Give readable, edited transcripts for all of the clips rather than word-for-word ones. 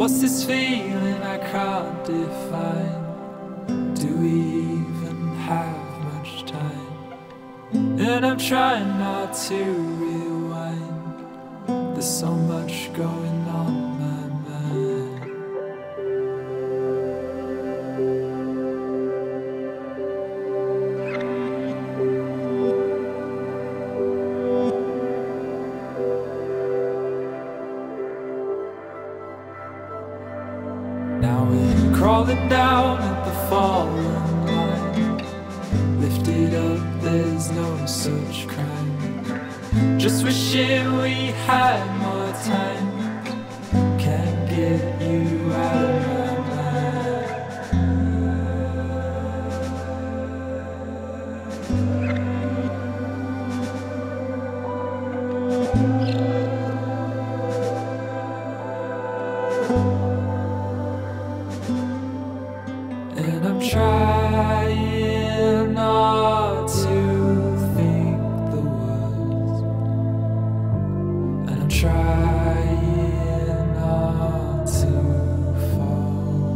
What's this feeling I can't define? Do we even have much time? And I'm trying not to rewind. There's so much going on. Now we're crawling down at the fallen line. Lifted up, there's no such crime. Just wishing we had more time. Can't get you out of my mind. And I'm trying not to think the worst. And I'm trying not to fall.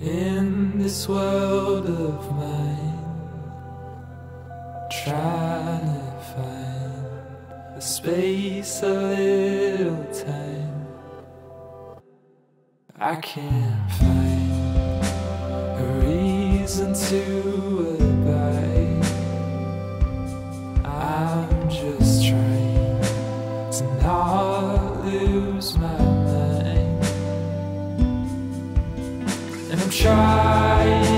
In this world of mine, trying to find a space, a little time. I can't find a reason to abide. I'm just trying to not lose my mind. And I'm trying.